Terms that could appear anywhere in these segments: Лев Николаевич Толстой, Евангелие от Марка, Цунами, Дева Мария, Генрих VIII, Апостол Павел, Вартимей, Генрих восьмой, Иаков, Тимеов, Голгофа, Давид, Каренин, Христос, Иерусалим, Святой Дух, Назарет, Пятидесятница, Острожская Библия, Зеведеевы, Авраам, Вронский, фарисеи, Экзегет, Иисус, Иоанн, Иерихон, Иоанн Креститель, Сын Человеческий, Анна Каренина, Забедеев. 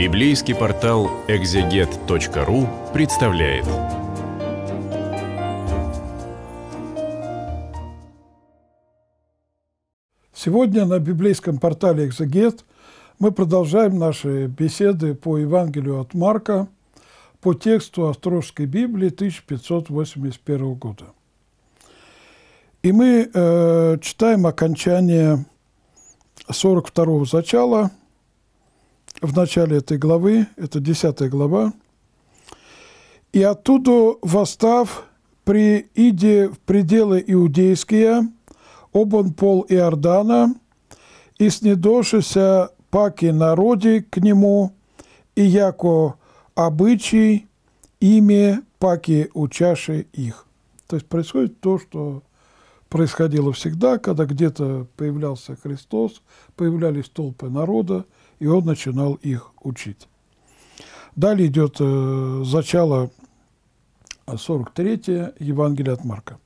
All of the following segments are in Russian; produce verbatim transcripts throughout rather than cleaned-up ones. Библейский портал экзегет точка ру представляет. Сегодня на библейском портале «Экзегет» мы продолжаем наши беседы по Евангелию от Марка, по тексту Острожской Библии тысяча пятьсот восемьдесят первого года. И мы э, читаем окончание сорок второго зачала, в начале этой главы, это десятая глава. «И оттуда, восстав, прииде в пределы иудейские, обон пол Иордана, и снедошися паки народи к нему, и яко обычай ими паки учаши их». То есть происходит то, что происходило всегда, когда где-то появлялся Христос, появлялись толпы народа, и он начинал их учить. Далее идет э, зачало сорок третье Евангелие от Марка.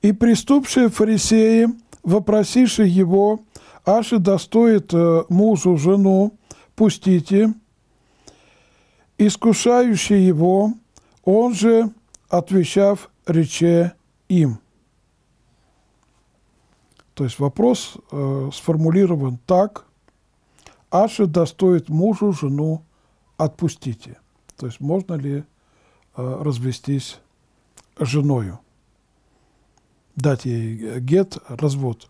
«И преступшие фарисеи, вопросивши его, аше достоит э, мужу жену, пустите, искушающие его, он же, отвечав, рече им». То есть вопрос э, сформулирован так: «Аше достоит мужу жену отпустите». То есть можно ли э, развестись с женою, дать ей гет, развод.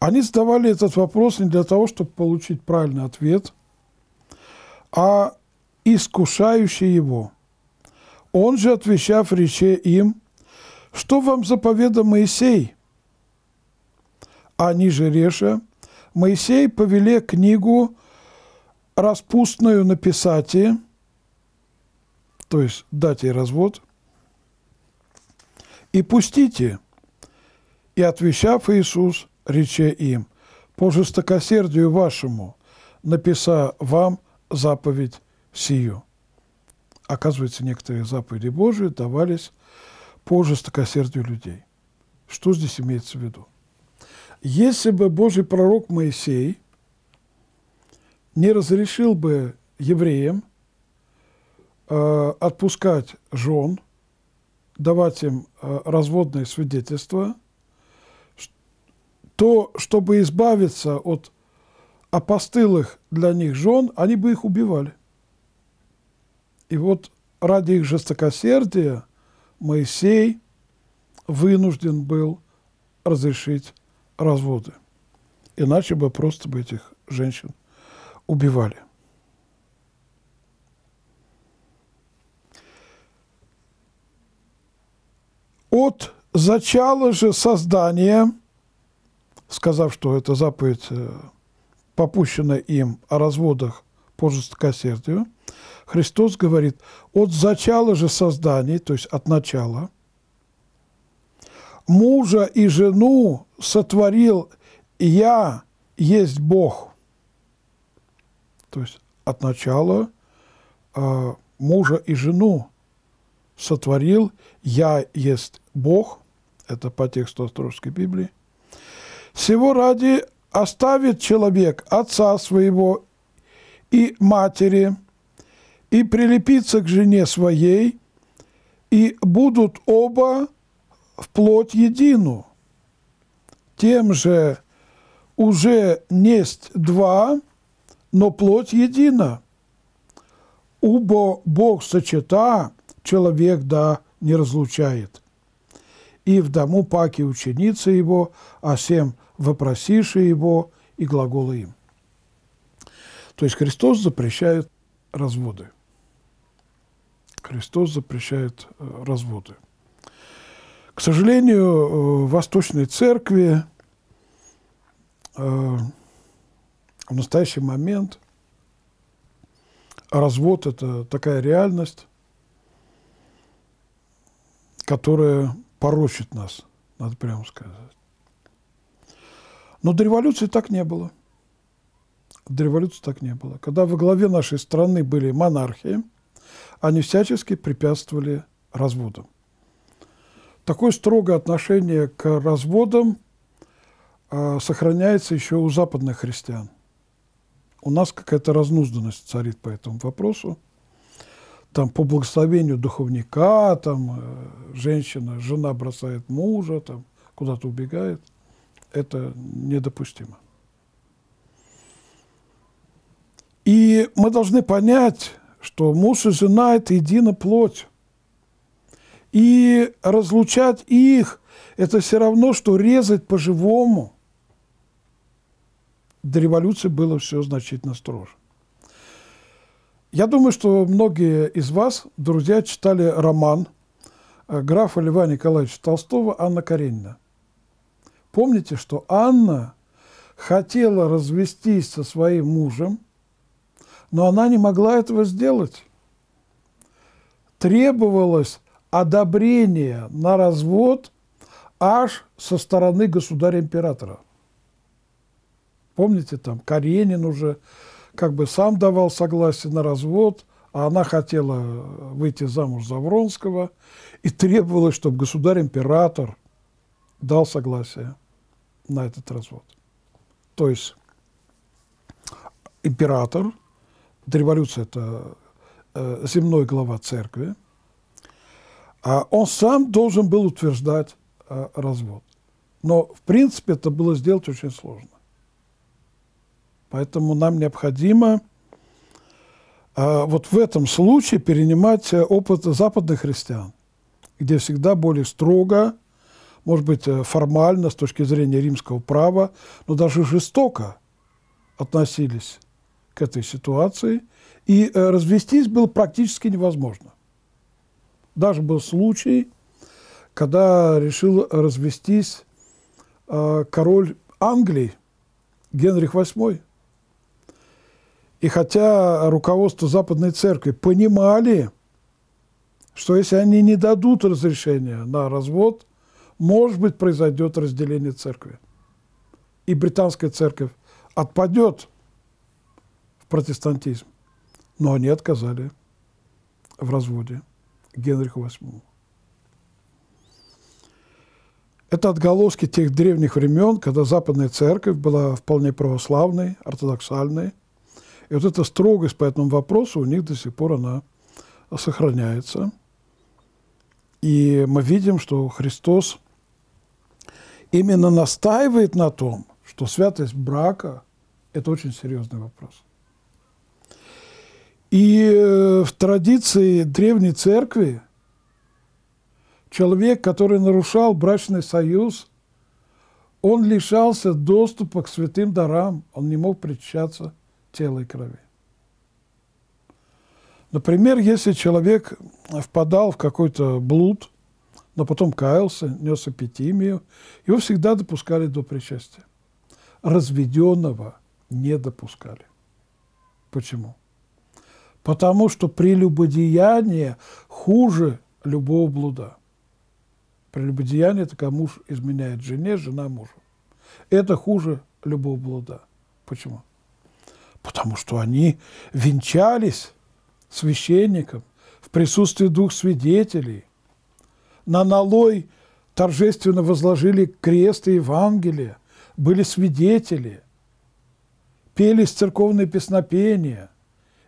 Они задавали этот вопрос не для того, чтобы получить правильный ответ, а искушающий его. Он же, отвечав, рече им: «Что вам заповеда Моисей?» Они же реша: «Моисей повеле книгу распустную написать», то есть дать ей развод, «и пустите». И отвечав Иисус, рече им: «По жестокосердию вашему написа вам заповедь сию». Оказывается, некоторые заповеди Божии давались по жестокосердию людей. Что здесь имеется в виду? Если бы Божий пророк Моисей не разрешил бы евреям э, отпускать жен, давать им э, разводные свидетельства, то, чтобы избавиться от опостылых для них жен, они бы их убивали. И вот ради их жестокосердия Моисей вынужден был разрешить разводы, иначе бы просто бы этих женщин убивали. «От зачала же создания», сказав, что это заповедь, попущена им, о разводах по жестокосердию, Христос говорит: «От зачала же созданий», то есть от начала, «мужа и жену сотворил я, есть Бог». То есть от начала э, мужа и жену сотворил я, есть Бог. Это по тексту Острожской Библии. «Сего ради оставит человек отца своего и матери, и прилепится к жене своей, и будут оба в плоть едину. Тем же уже несть два, но плоть едина. Убо Бог сочета, человек да не разлучает. И в дому паки ученицы его, а всем вопросиши его, и глаголы им». То есть Христос запрещает разводы. Христос запрещает разводы. К сожалению, в Восточной Церкви в настоящий момент развод – это такая реальность, которая порочит нас, надо прямо сказать. Но до революции так не было. До революции так не было. Когда во главе нашей страны были монархи, они всячески препятствовали разводам. Такое строгое отношение к разводам сохраняется еще у западных христиан. У нас какая-то разнузданность царит по этому вопросу. Там по благословению духовника, там женщина, жена бросает мужа, там куда-то убегает. Это недопустимо. И мы должны понять, что муж и жена – это единая плоть. И разлучать их – это все равно, что резать по-живому. До революции было все значительно строже. Я думаю, что многие из вас, друзья, читали роман графа Льва Николаевича Толстого «Анна Каренина». Помните, что Анна хотела развестись со своим мужем, но она не могла этого сделать. Требовалось одобрение на развод аж со стороны государя-императора. Помните, там Каренин уже как бы сам давал согласие на развод, а она хотела выйти замуж за Вронского, и требовалось, чтобы государь-император дал согласие на этот развод. То есть император, до революции это земной глава церкви, а он сам должен был утверждать развод. Но, в принципе, это было сделать очень сложно. Поэтому нам необходимо вот в этом случае перенимать опыт западных христиан, где всегда более строго, может быть, формально, с точки зрения римского права, но даже жестоко относились к этой ситуации, и развестись было практически невозможно. Даже был случай, когда решил развестись король Англии Генрих восьмой. И хотя руководство Западной Церкви понимали, что если они не дадут разрешения на развод, может быть, произойдет разделение церкви. И британская церковь отпадет в протестантизм. Но они отказали в разводе Генриху восьмому. Это отголоски тех древних времен, когда Западная Церковь была вполне православной, ортодоксальной. И вот эта строгость по этому вопросу у них до сих пор она сохраняется. И мы видим, что Христос именно настаивает на том, что святость брака – это очень серьезный вопрос. И в традиции Древней Церкви человек, который нарушал брачный союз, он лишался доступа к святым дарам, он не мог причащаться тела и крови. Например, если человек впадал в какой-то блуд, но потом каялся, нес эпитимию, его всегда допускали до причастия. Разведенного не допускали. Почему? Потому что прелюбодеяние хуже любого блуда. Прелюбодеяние – это когда муж изменяет жене, жена мужу. Это хуже любого блуда. Почему? Потому что они венчались священником в присутствии двух свидетелей. На налой торжественно возложили крест и Евангелие, были свидетели, пелись церковные песнопения.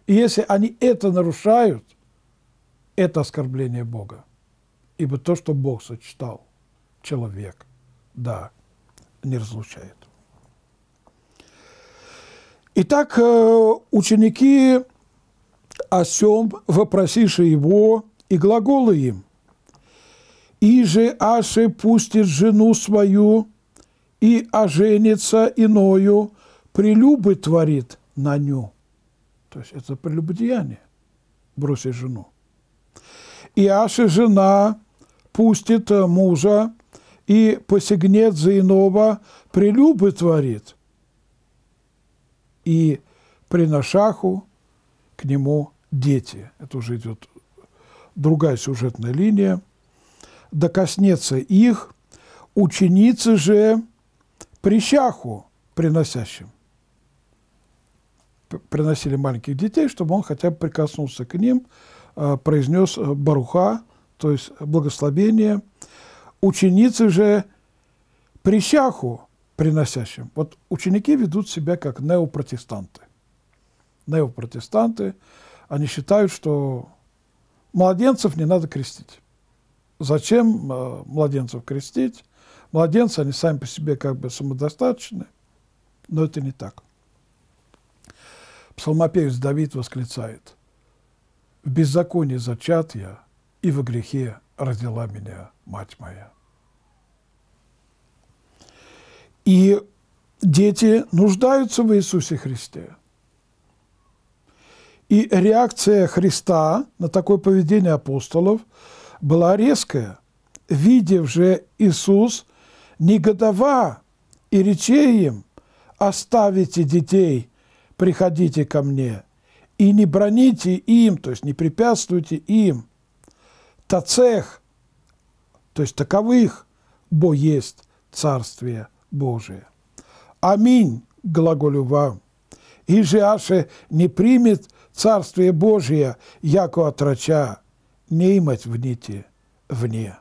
И если они это нарушают, это оскорбление Бога. Ибо то, что Бог сочетал, человек, да, не разлучает. Итак, ученики о сем вопросиши его, и глаголы им. И же аше пустит жену свою, и оженится иною, прелюбы творит на ню. То есть это прелюбодеяние, бросить жену. И аше жена пустит мужа, и посягнет за иного, прелюбы творит, и приношаху к нему дети. Это уже идет другая сюжетная линия. Да коснется их, ученицы же прищаху приносящим. Приносили маленьких детей, чтобы он хотя бы прикоснулся к ним, произнес баруха, то есть благословение. Ученицы же прищаху приносящим. Вот ученики ведут себя как неопротестанты. Неопротестанты, они считают, что младенцев не надо крестить. Зачем э, младенцев крестить? Младенцы, они сами по себе как бы самодостаточны, но это не так. Псалмопевец Давид восклицает: «В беззаконии зачат я, и во грехе родила меня мать моя». И дети нуждаются в Иисусе Христе. И реакция Христа на такое поведение апостолов была резкая. Видев же Иисус, негодова и рече им: «Оставите детей, приходите ко мне, и не браните им», то есть не препятствуйте им, «тацех», то есть таковых, «бо есть Царствие Божие». «Аминь, глаголю вам, и же аше не примет Царствие Божие, яко отрача, не имать вните вне».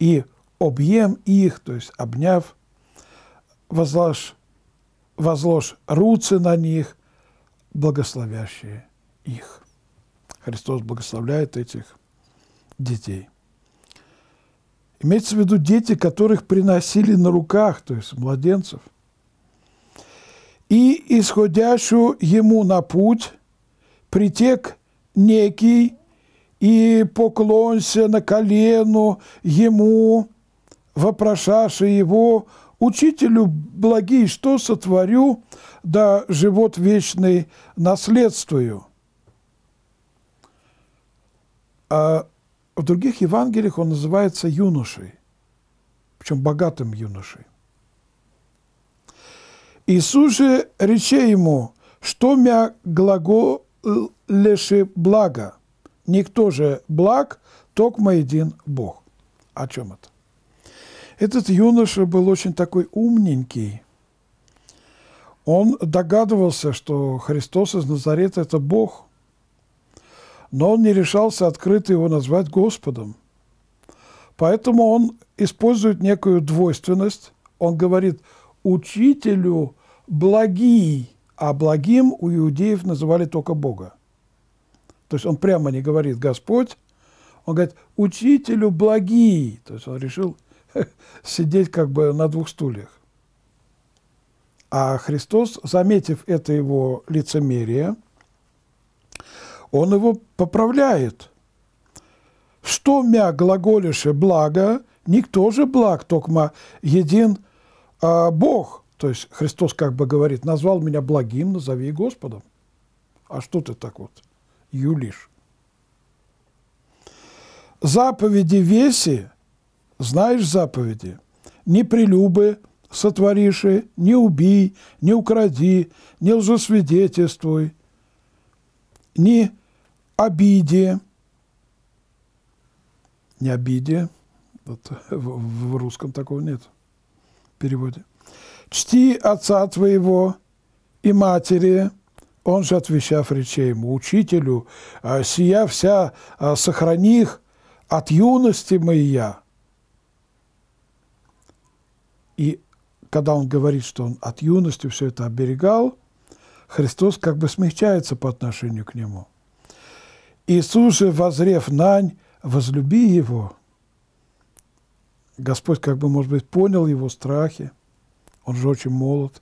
И объем их, то есть обняв, возложь, возложь руцы на них, благословящие их. Христос благословляет этих детей. Имеется в виду дети, которых приносили на руках, то есть младенцев, и исходящую ему на путь притек некий, и поклонься на колену ему, вопрошаши его: «Учителю благий, что сотворю, да живот вечный наследствую». А в других Евангелиях он называется юношей, причем богатым юношей. Иисус же рече ему: «Что мя глаго леши благо? Никто же благ, токмо един Бог». О чем это? Этот юноша был очень такой умненький. Он догадывался, что Христос из Назарета – это Бог, но он не решался открыто его назвать Господом. Поэтому он использует некую двойственность. Он говорит: «Учителю благий», а благим у иудеев называли только Бога. То есть он прямо не говорит «Господь», он говорит «Учителю благий». То есть он решил сидеть как бы на двух стульях. А Христос, заметив это его лицемерие, он его поправляет: «Что мя глаголише благо, никто же благ, токма един э, Бог». То есть Христос как бы говорит: «Назвал меня благим, назови Господом. А что ты так вот юлишь?» «Заповеди веси, знаешь заповеди, не прелюбы сотвориши, не убий, не укради, не лжесвидетельствуй, не обиди». Не обиди, вот, в, в русском такого нет в переводе. «Чти отца твоего и матери». Он же, отвечав, рече ему: «Учителю, сия вся сохраних от юности моя». И когда он говорит, что он от юности все это оберегал, Христос как бы смягчается по отношению к нему. «Иисус же, воззрев нань, возлюби его». Господь как бы, может быть, понял его страхи, он же очень молод.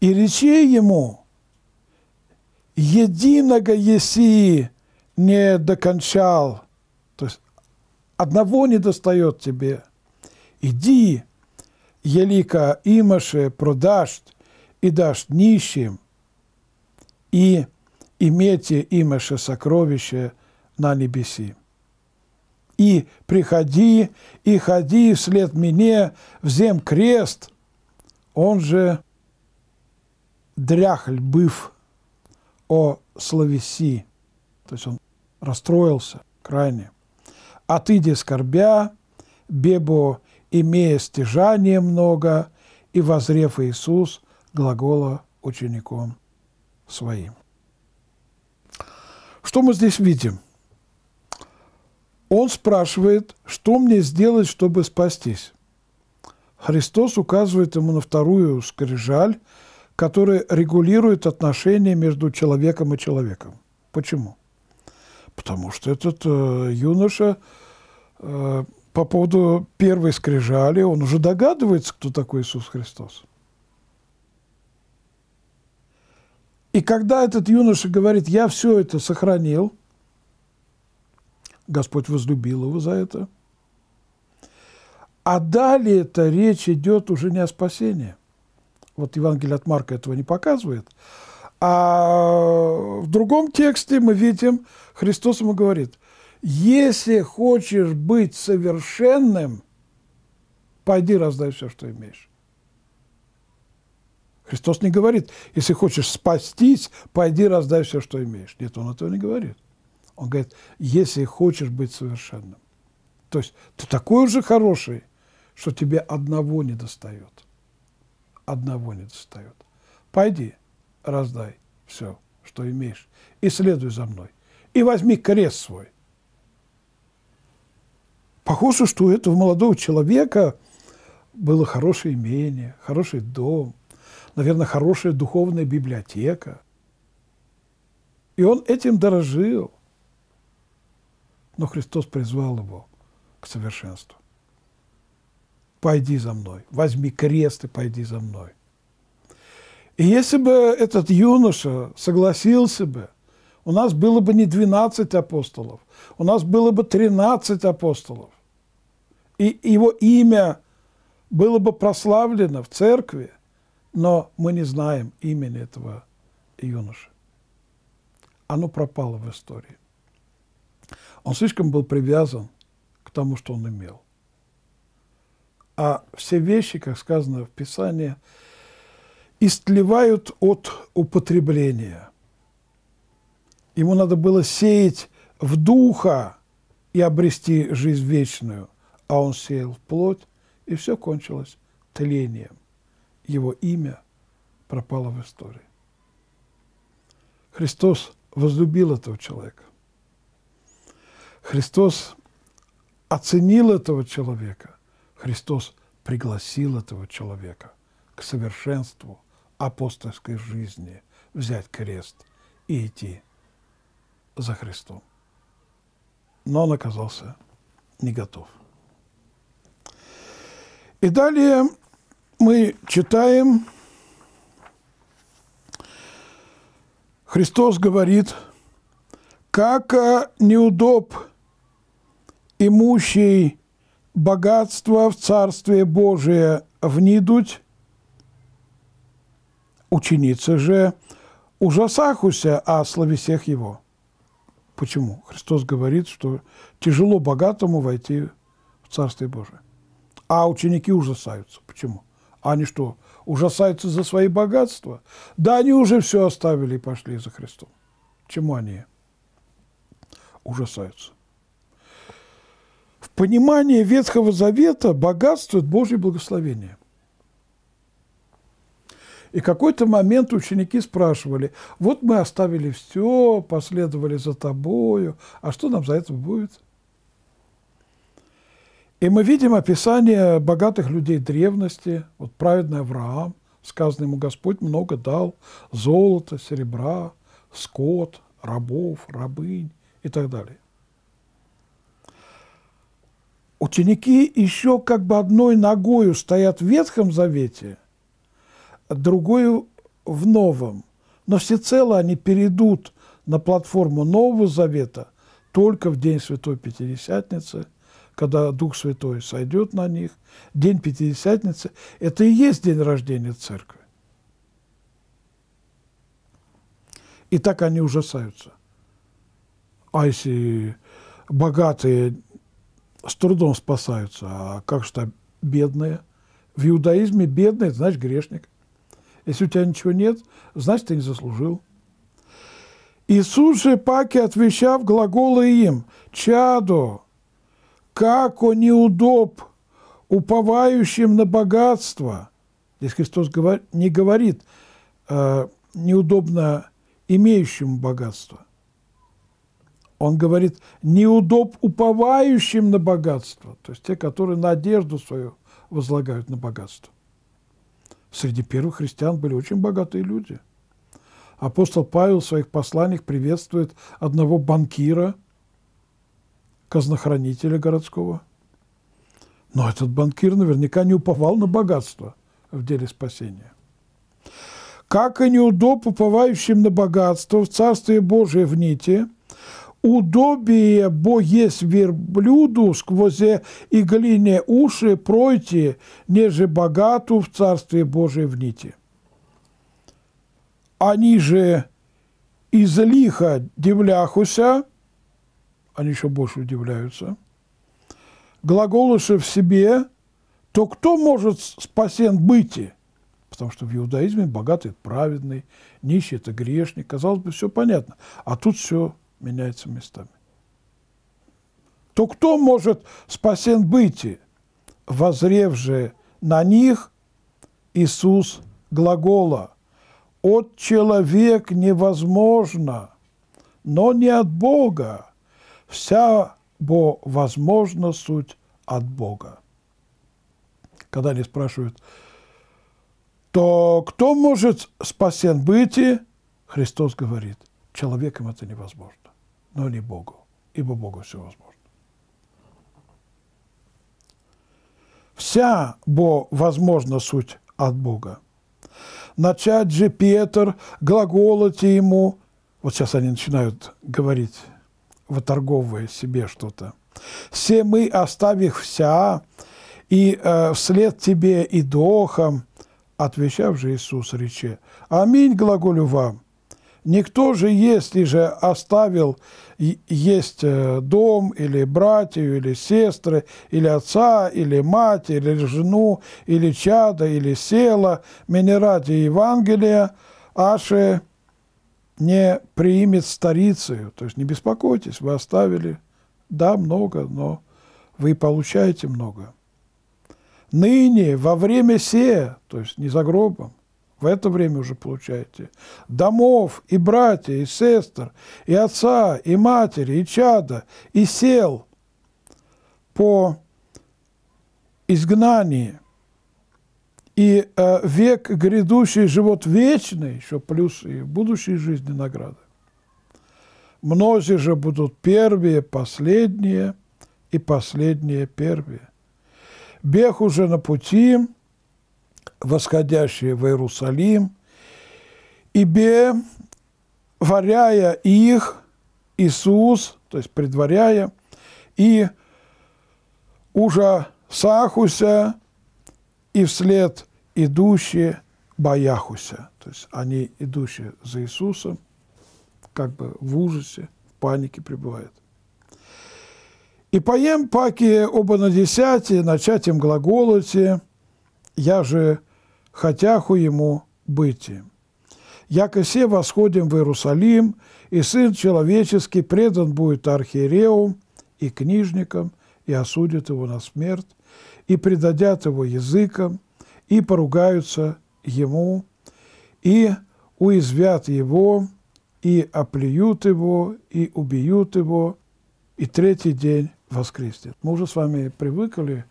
«И рече ему: единого еси не докончал», то есть одного не достает тебе, «иди, елика имаше продашь и дашь нищим, и имейте имаше сокровище на небеси, и приходи, и ходи вслед мне взем крест, он же дряхль быв, о словеси», то есть он расстроился крайне, «а ты де скорбя, бебо имея стяжание много», и возрев Иисус глагола учеником своим. Что мы здесь видим? Он спрашивает: что мне сделать, чтобы спастись? Христос указывает ему на вторую скрижаль, которая регулирует отношения между человеком и человеком. Почему? Потому что этот э, юноша э, по поводу первой скрижали, он уже догадывается, кто такой Иисус Христос. И когда этот юноша говорит, я все это сохранил, Господь возлюбил его за это. А далее-то речь идет уже не о спасении. Вот Евангелие от Марка этого не показывает. А в другом тексте мы видим, Христос ему говорит, если хочешь быть совершенным, пойди раздай все, что имеешь. Христос не говорит, если хочешь спастись, пойди раздай все, что имеешь. Нет, он этого не говорит. Он говорит, если хочешь быть совершенным. То есть ты такой уже хороший, что тебе одного не достает. Одного не достает. Пойди, раздай все, что имеешь, и следуй за мной. И возьми крест свой. Похоже, что у этого молодого человека было хорошее имение, хороший дом, наверное, хорошая духовная библиотека. И он этим дорожил. Но Христос призвал его к совершенству. Пойди за мной, возьми крест и пойди за мной. И если бы этот юноша согласился бы, у нас было бы не двенадцать апостолов, у нас было бы тринадцать апостолов. И его имя было бы прославлено в церкви, но мы не знаем имени этого юноши. Оно пропало в истории. Он слишком был привязан к тому, что он имел. А все вещи, как сказано в Писании, истлевают от употребления. Ему надо было сеять в духа и обрести жизнь вечную, а он сеял в плоть, и все кончилось тлением. Его имя пропало в истории. Христос возлюбил этого человека. Христос оценил этого человека. Христос пригласил этого человека к совершенству апостольской жизни, взять крест и идти за Христом. Но он оказался не готов. И далее мы читаем, Христос говорит, как неудоб имущий богатство в Царствие Божие внидуть, ученицы же ужасахуся о славе всех его. Почему? Христос говорит, что тяжело богатому войти в Царствие Божие. А ученики ужасаются. Почему? Они что, ужасаются за свои богатства? Да они уже все оставили и пошли за Христом. Чему они ужасаются? В понимании Ветхого Завета богатство – это Божье благословение. И в какой-то момент ученики спрашивали, вот мы оставили все, последовали за тобою, а что нам за это будет? И мы видим описание богатых людей древности, вот праведный Авраам, сказано ему, Господь много дал золота, серебра, скот, рабов, рабынь и так далее. Ученики еще как бы одной ногою стоят в Ветхом Завете, а другой в Новом. Но всецело они перейдут на платформу Нового Завета только в день Святой Пятидесятницы, когда Дух Святой сойдет на них. День Пятидесятницы – это и есть день рождения Церкви. И так они ужасаются. А если богатые с трудом спасаются, а как же бедные? В иудаизме бедный – это значит грешник. Если у тебя ничего нет, значит, ты не заслужил. Иисус же паки отвечав глаголы им, «Чадо, како неудоб уповающим на богатство». Здесь Христос не говорит э, «неудобно имеющему богатство». Он говорит, неудоб уповающим на богатство, то есть те, которые надежду свою возлагают на богатство. Среди первых христиан были очень богатые люди. Апостол Павел в своих посланиях приветствует одного банкира, казнохранителя городского. Но этот банкир наверняка не уповал на богатство в деле спасения. Как и неудоб уповающим на богатство в Царстве Божие в нити, удобие бо есть верблюду сквозь иглине уши пройти, неже богату в Царстве Божие в нити. Они же из лиха дивляхуся, они еще больше удивляются, глаголыша в себе, то кто может спасен быть? Потому что в иудаизме богатый – это праведный, нищий – это грешник. Казалось бы, все понятно. А тут все меняется местами. То кто может спасен быть? Возрев же на них, Иисус глагола. От человек невозможно, но не от Бога. Вся бо возможна суть от Бога. Когда они спрашивают, то кто может спасен быть? Христос говорит, человеком это невозможно, но не Богу, ибо Богу все возможно. Вся бо возможна суть от Бога. Начать же Петр глаголоти ему. Вот сейчас они начинают говорить, выторговывая себе что-то. «Се мы, оставив вся, и э, вслед тебе и дохом», отвечав же Иисус рече, «Аминь, глаголю вам, никто же, если же оставил есть дом, или братью, или сестры, или отца, или мать, или жену, или чада, или села, меня ради Евангелия, аше не примет старицею». То есть не беспокойтесь, вы оставили, да, много, но вы получаете много. Ныне, во время се, то есть не за гробом, в это время уже получаете домов и братья, и сестер, и отца, и матери, и чада, и сел по изгнании. И э, век грядущий, живот вечный, еще плюс и в будущей жизни награды. Множи же будут первые, последние, и последние первые. Бег уже на пути, восходящие в Иерусалим, ибе, варяя их, Иисус, то есть предваряя, и уже сахуся, и вслед идущие бояхуся. То есть они, идущие за Иисусом, как бы в ужасе, в панике пребывают. «И поем паки оба на десяти, начать им глаголоти, я же хотяху ему быть. Яко се восходим в Иерусалим, и Сын Человеческий предан будет архиереум и книжникам, и осудят его на смерть, и предадят его языкам, и поругаются ему, и уязвят его, и оплюют его, и убьют его, и третий день воскреснет». Мы уже с вами привыкли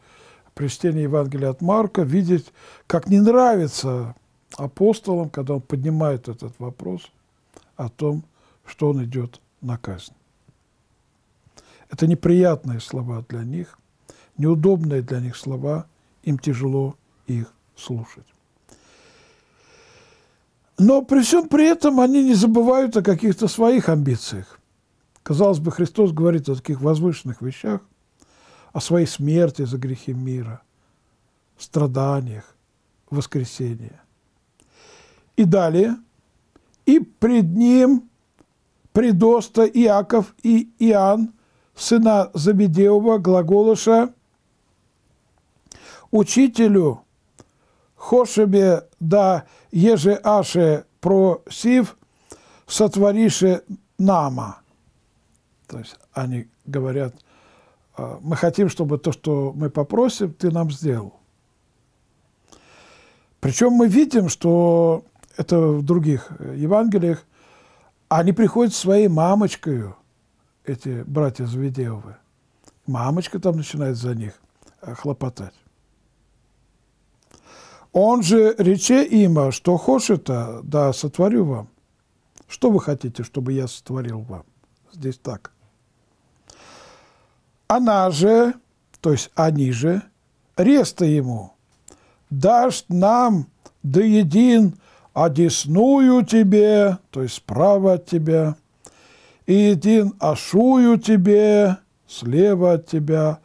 при чтении Евангелия от Марка видеть, как не нравится апостолам, когда он поднимает этот вопрос о том, что он идет на казнь. Это неприятные слова для них. Неудобные для них слова, им тяжело их слушать. Но при всем при этом они не забывают о каких-то своих амбициях. Казалось бы, Христос говорит о таких возвышенных вещах, о своей смерти за грехи мира, страданиях, воскресении. И далее, и пред ним предоста Иаков и Иоанн, сына Забедеева, глаголыша, учителю, хошебе да еже аше просив, сотворише нама. То есть они говорят, мы хотим, чтобы то, что мы попросим, ты нам сделал. Причем мы видим, что это в других Евангелиях, они приходят своей мамочкою, эти братья Заведеевы. Мамочка там начинает за них хлопотать. Он же рече има, что хочета, да сотворю вам. Что вы хотите, чтобы я сотворил вам? Здесь так. Она же, то есть они же, реста ему, дашь нам доедин одесную тебе, то есть справа от тебя, и един ашую тебе, слева от тебя,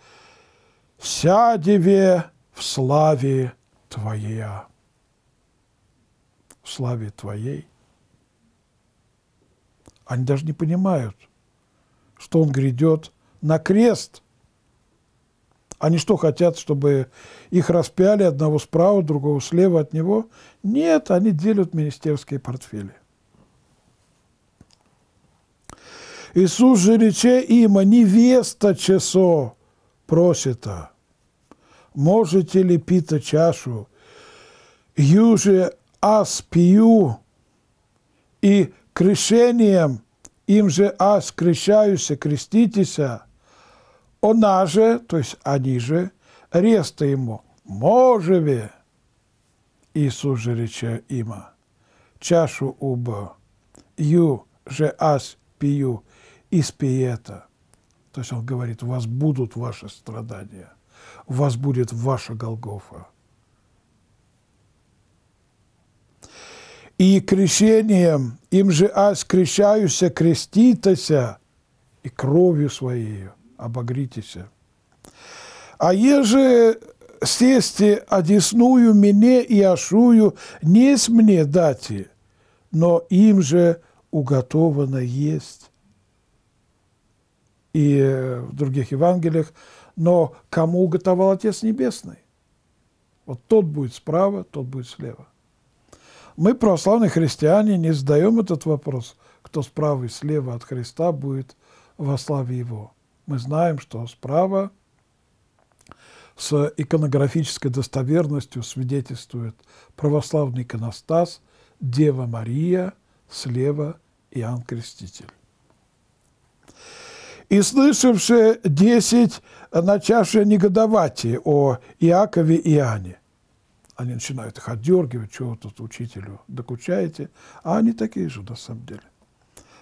сядеве в славе твоя, в славе твоей. Они даже не понимают, что он грядет на крест. Они что, хотят, чтобы их распяли, одного справа, другого слева от него? Нет, они делят министерские портфели. Иисус же рече има, невеста часо просита, можете ли пита чашу, юже аз пью, и крещением им же аз крещаюся, креститеся. Она же, то есть они же, реста ему, можеве, Иисус же рече има, чашу уба, ю же аз пью, испиета. То есть он говорит, у вас будут ваши страдания, у вас будет ваша Голгофа. И крещением им же аз крещаюся, креститеся, и кровью своей обогритесь. А еже сесте одесную мне и ашую, не с мне дати, но им же уготовано есть. И в других Евангелиях, но кому уготовал Отец Небесный? Вот тот будет справа, тот будет слева. Мы, православные христиане, не задаем этот вопрос, кто справа и слева от Христа будет во славе Его. Мы знаем, что справа с иконографической достоверностью свидетельствует православный иконостас, Дева Мария, слева Иоанн Креститель. «И слышавши десять на чаше негодовати о Иакове и Иоанне». Они начинают их отдергивать, чего тут учителю докучаете, а они такие же на самом деле.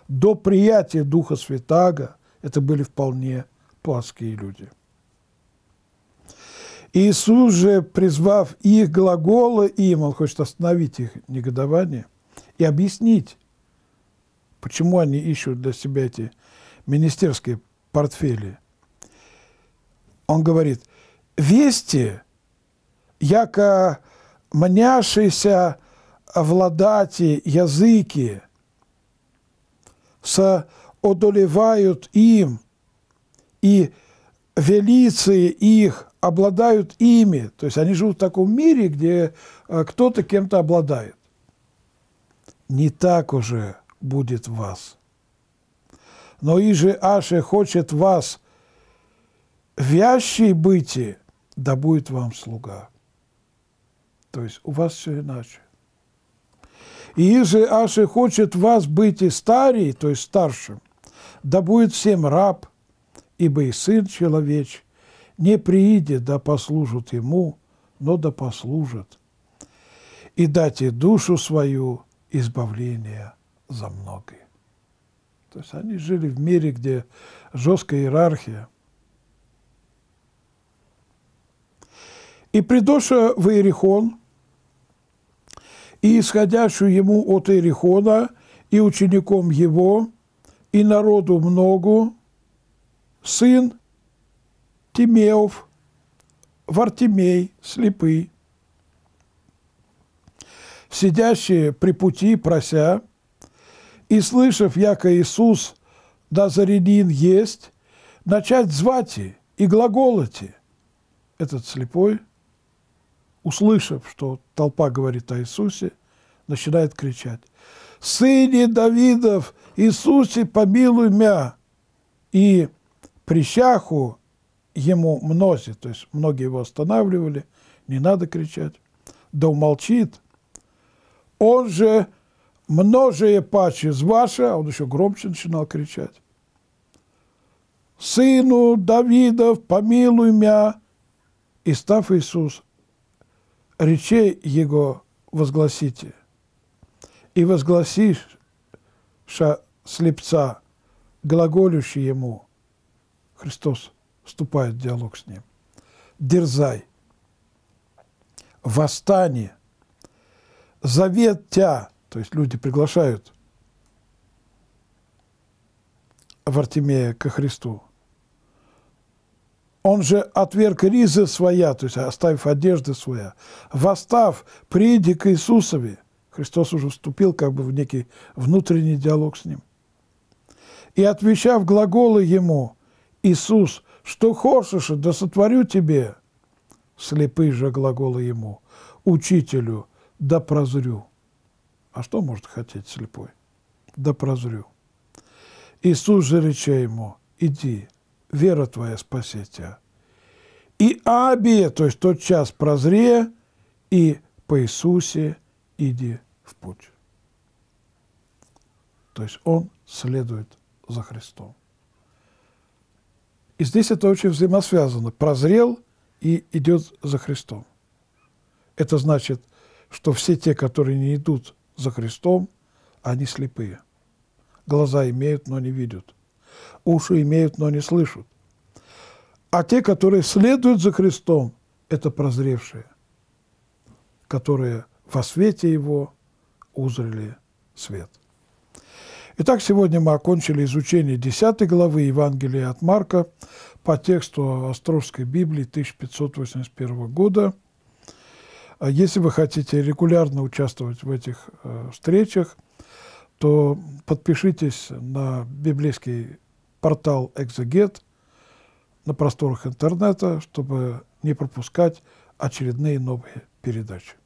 До приятия Духа Святаго это были вполне плоские люди. Иисус же, призвав их глаголы им, он хочет остановить их негодование и объяснить, почему они ищут для себя эти министерские портфели. Он говорит, «Вести, яко мняшися владати языки, со одолевают им, и велицы их обладают ими». То есть они живут в таком мире, где кто-то кем-то обладает. «Не так уже будет вас. Но иже аше хочет вас вящей быти, да будет вам слуга». То есть у вас все иначе. «И иже аше хочет вас быть и старей, то есть старшим, да будет всем раб, ибо и сын человеч не приидет, да послужат ему, но да послужат, и дайте душу свою избавление за многие». То есть они жили в мире, где жесткая иерархия. «И придоша в Иерихон, и исходящую ему от Иерихона, и учеником его, и народу многу, сын Тимеов, Вартимей, слепый, сидящие при пути, прося, и, слышав, яко Иисус Назарянин есть, начать звати и глаголати». Этот слепой, услышав, что толпа говорит о Иисусе, начинает кричать: «Сыне Давидов, Иисусе, помилуй мя!» И прищаху ему мнози, то есть многие его останавливали, не надо кричать, да умолчит. «Он же множие паче зваша», он еще громче начинал кричать, «Сыну Давидов, помилуй мя!» И став Иисус речей Его возгласите, и возгласиша слепца, глаголющий ему». Христос вступает в диалог с ним. «Дерзай, восстань, завет тя». То есть люди приглашают Вартимея ко Христу. «Он же отверг ризы своя», то есть оставив одежды своя, «восстав, приди к Иисусове». Христос уже вступил как бы в некий внутренний диалог с ним. «И отвечав глаголы ему, Иисус, что хочешь, да сотворю тебе, слепый же глаголы ему, учителю, да прозрю». А что может хотеть слепой? «Да прозрю». Иисус же рече ему: «Иди, вера твоя спасет тебя». «И аби», то есть тот час прозре, и по Иисусе иди в путь. То есть он следует за Христом. И здесь это очень взаимосвязано. Прозрел и идет за Христом. Это значит, что все те, которые не идут за Христом, они слепые. Глаза имеют, но не видят. Уши имеют, но не слышат. А те, которые следуют за Христом, это прозревшие, которые во свете Его узрели свет. Итак, сегодня мы окончили изучение десятой главы Евангелия от Марка по тексту Острожской Библии тысяча пятьсот восемьдесят первого года. Если вы хотите регулярно участвовать в этих встречах, то подпишитесь на библейский портал «Экзегет» на просторах интернета, чтобы не пропускать очередные новые передачи.